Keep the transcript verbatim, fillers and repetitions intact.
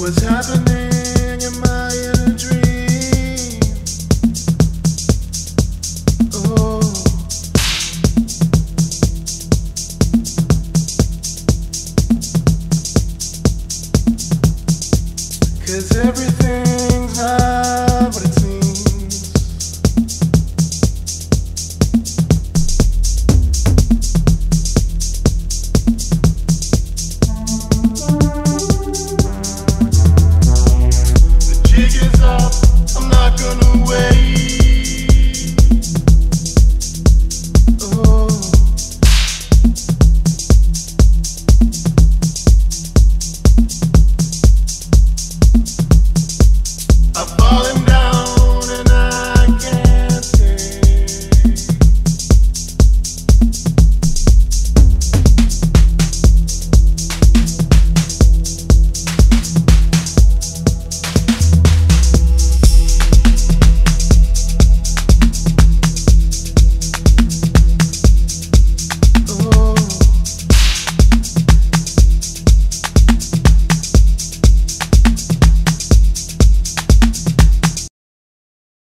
What's happening in my inner dream? Oh, cause every